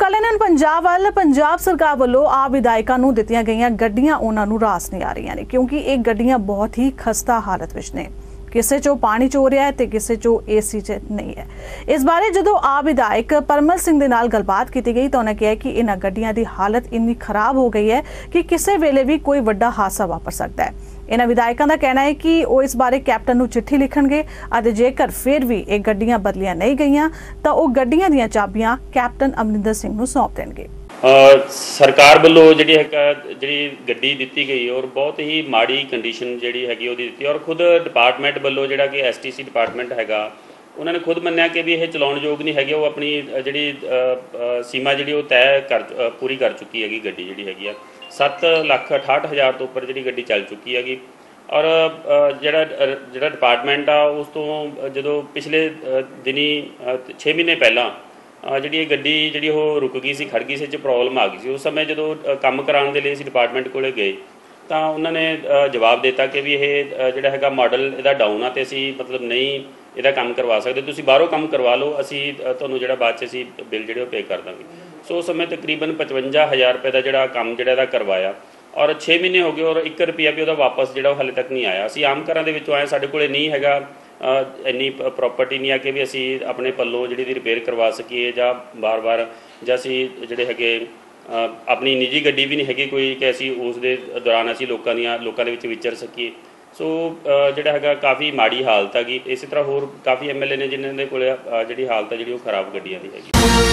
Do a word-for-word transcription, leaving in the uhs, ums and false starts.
ਕੱਲ ਇਹਨਾਂ ਪੰਜਾਬ ਵੱਲ ਪੰਜਾਬ ਸਰਕਾਰ ਵੱਲੋਂ ਆ ਵਿਧਾਇਕਾਂ ਨੂੰ ਦਿੱਤੀਆਂ ਗਈਆਂ ਗੱਡੀਆਂ ਉਹਨਾਂ ਨੂੰ ਰਾਸ ਨਹੀਂ ਆ ਰਹੀਆਂ ਨੇ ਕਿਉਂਕਿ ਇਹ ਗੱਡੀਆਂ ਬਹੁਤ ਹੀ ਖਸਤਾ ਹਾਲਤ ਵਿੱਚ ਨੇ। किसी चो पानी चो रहा है तो किसी चो एसी च नहीं है। इस बारे जो आप विधायक परमल सिंह दे नाल गलबात की गई तो उन्हें कहा कि इन्ह गड्डियां दी हालत इन्नी खराब हो गई है कि किसी वेले भी कोई वड्डा हादसा वापर सकता है। इन्ह विधायकों का कहना है कि वो इस बारे कैप्टन नूं चिट्ठी लिखणगे अते जेकर फिर भी ये गड्डियां बदलियां नहीं गईयां तो वो गड्डियां दीयां चाबियां कैप्टन अमरिंदर सिंह नूं सौंप देणगे। सरकार वालों जी गड्डी दी गई और बहुत ही माड़ी कंडीशन जी हैगी वो दी और खुद डिपार्टमेंट वालों जोड़ा कि एस टी सी डिपार्टमेंट हैगा उन्होंने खुद मन्निया कि भी यह चलाने योग नहीं हैगी वो अपनी जी सीमा जी तय कर पूरी कर चुकी हैगी। गड्डी जी हैगी सत्त लख अठाहठ हज़ार तो उपर जी गड्डी चल चुकी हैगी और जोड़ा जोड़ा डिपार्टमेंट आ उस तो जो पिछले दिनी छे महीने पहला जी गड्डी जी रुक गई सी खड़ गई सी प्रॉब्लम आ गई सी। उस समय जो काम कराने के लिए असीं डिपार्टमेंट को गए तो उन्होंने जवाब देता कि भी यह जोड़ा है मॉडल इहदा डाउन आ तो असीं मतलब नहीं इहदा काम करवा सकते तुसीं बाहरों काम करवा लो असीं तुहानूं जोड़ा बाद असीं बिल जो पे कर देंगे। सो उस समय तकरीबन पचवंजा हज़ार रुपये का जोड़ा काम जोड़ा करवाया और छे महीने हो गए और एक रुपया भी वह वापस जो हाले तक नहीं आया। असीं आम घरां दे विचों आए साडे कोल नहीं हैगा इन्नी प्रॉपर्टी नहीं है कि भी असी अपने पलों जी रिपेयर करवा सकी जा बार बार ज असी जोड़े है अपनी निजी गड्डी भी नहीं हैगी कोई कि असी उस दे दौरान असी लोगों लोगों के विचर सकी। सो जोड़ा है काफ़ी माड़ी हालत हैगी। इस तरह होर काफ़ी एम एल ए ने जिन्होंने को जी हालत है जी खराब गड्डियां दी हैगी।